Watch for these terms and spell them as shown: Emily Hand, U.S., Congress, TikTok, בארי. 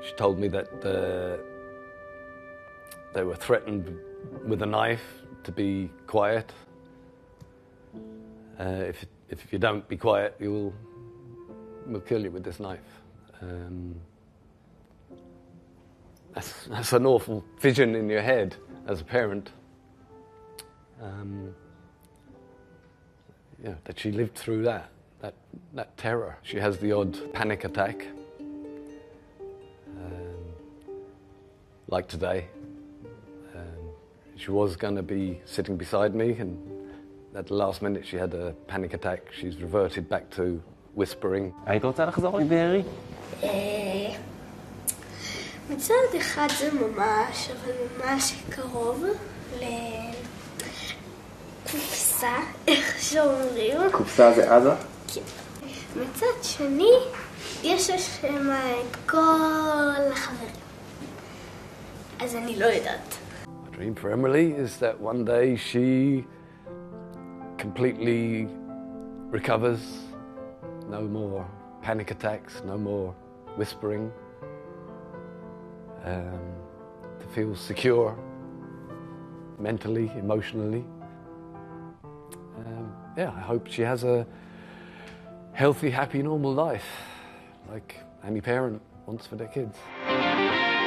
She told me that they were threatened with a knife to be quiet. If you don't be quiet, we'll kill you with this knife. That's an awful vision in your head as a parent. Yeah, that she lived through that terror. She has the odd panic attack, like today. She was going to be sitting beside me, and at the last minute she had a panic attack. She's reverted back to whispering. היית רוצה לחזור לבארי? מצד אחד זה ממש, אבל ממש קרוב לקופסה, איך שאומרים. קופסה זה עזה? כן. מצד שני, יש שם את כל החברים. אז אני לא יודעת. My dream for Emily is that one day she completely recovers. No more panic attacks, no more whispering. To feel secure mentally, emotionally. Yeah, I hope she has a healthy, happy, normal life like any parent wants for their kids.